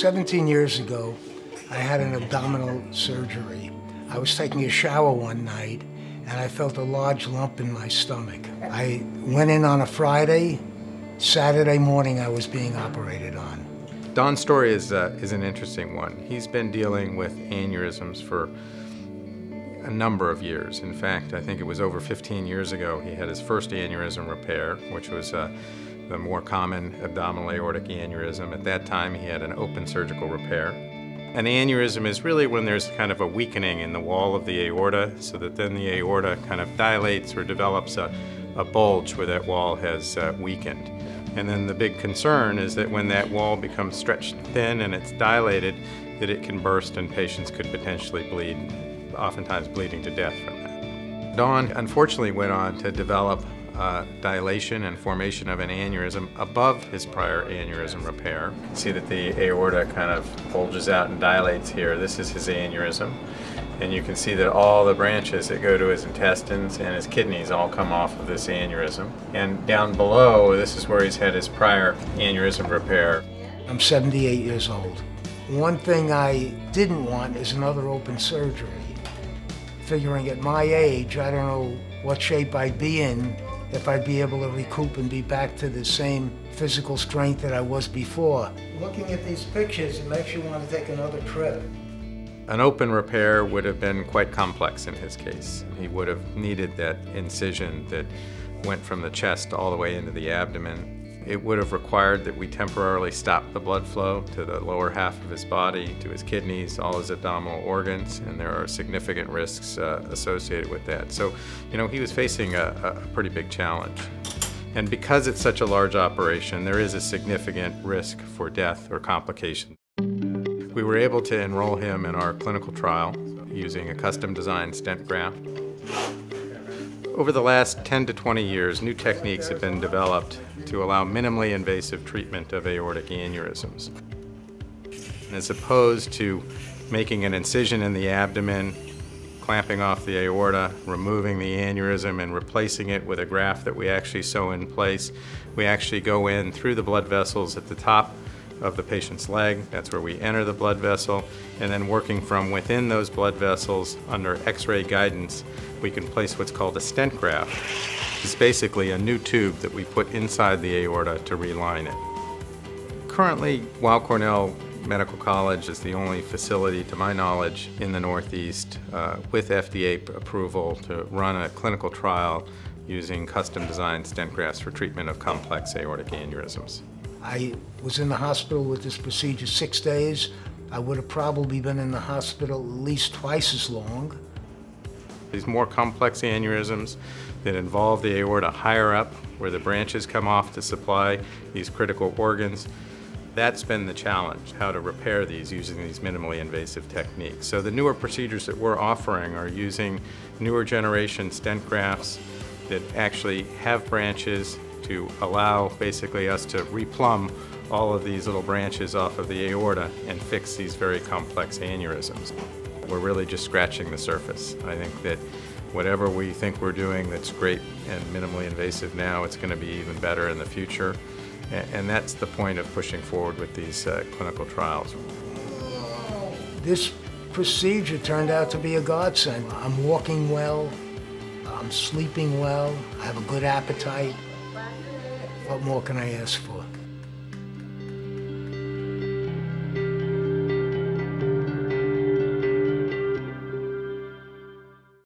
17 years ago, I had an abdominal surgery. I was taking a shower one night, and I felt a large lump in my stomach. I went in on a Friday. Saturday morning, I was being operated on. Don's story is an interesting one. He's been dealing with aneurysms for a number of years. In fact, I think it was over 15 years ago he had his first aneurysm repair, which was the more common abdominal aortic aneurysm. At that time, he had an open surgical repair. An aneurysm is really when there's kind of a weakening in the wall of the aorta, so that then the aorta kind of dilates or develops a bulge where that wall has weakened. And then the big concern is that when that wall becomes stretched thin and it's dilated, that it can burst and patients could potentially bleed, oftentimes bleeding to death from that. Dawn unfortunately went on to develop dilation and formation of an aneurysm above his prior aneurysm repair. You can see that the aorta kind of bulges out and dilates here. This is his aneurysm. And you can see that all the branches that go to his intestines and his kidneys all come off of this aneurysm. And down below, this is where he's had his prior aneurysm repair. I'm 78 years old. One thing I didn't want is another open surgery. Figuring at my age, I don't know what shape I'd be in, if I'd be able to recoup and be back to the same physical strength that I was before. Looking at these pictures, it makes you want to take another trip. An open repair would have been quite complex in his case. He would have needed that incision that went from the chest all the way into the abdomen. It would have required that we temporarily stop the blood flow to the lower half of his body, to his kidneys, all his abdominal organs, and there are significant risks associated with that. So, you know, he was facing a pretty big challenge. And because it's such a large operation, there is a significant risk for death or complications. We were able to enroll him in our clinical trial using a custom-designed stent graft. Over the last 10 to 20 years, new techniques have been developed to allow minimally invasive treatment of aortic aneurysms. And as opposed to making an incision in the abdomen, clamping off the aorta, removing the aneurysm, and replacing it with a graft that we actually sew in place, we actually go in through the blood vessels at the top of the patient's leg. That's where we enter the blood vessel, and then working from within those blood vessels under x-ray guidance, we can place what's called a stent graft. It's basically a new tube that we put inside the aorta to reline it. Currently, Weill Cornell Medical College is the only facility, to my knowledge, in the Northeast with FDA approval to run a clinical trial using custom-designed stent grafts for treatment of complex aortic aneurysms. I was in the hospital with this procedure 6 days. I would have probably been in the hospital at least twice as long. These more complex aneurysms that involve the aorta higher up, where the branches come off to supply these critical organs, that's been the challenge, how to repair these using these minimally invasive techniques. So the newer procedures that we're offering are using newer generation stent grafts that actually have branches to allow basically us to replumb all of these little branches off of the aorta and fix these very complex aneurysms. We're really just scratching the surface. I think that whatever we think we're doing that's great and minimally invasive now, it's going to be even better in the future. And that's the point of pushing forward with these clinical trials. This procedure turned out to be a godsend. I'm walking well, I'm sleeping well, I have a good appetite. What more can I ask for?